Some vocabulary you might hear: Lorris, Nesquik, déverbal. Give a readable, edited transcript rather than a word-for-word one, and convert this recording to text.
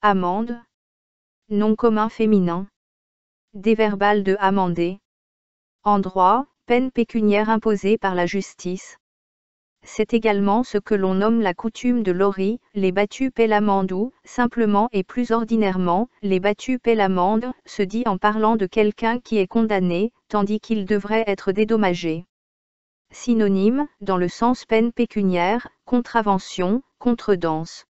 Amande. Nom commun féminin. Déverbal de amender. En droit, peine pécuniaire imposée par la justice. C'est également ce que l'on nomme la coutume de Lorris, les battus paient l'amende ou, simplement et plus ordinairement, les battus paient l'amende, se dit en parlant de quelqu'un qui est condamné, tandis qu'il devrait être dédommagé. Synonyme, dans le sens peine pécuniaire, contravention, contredanse.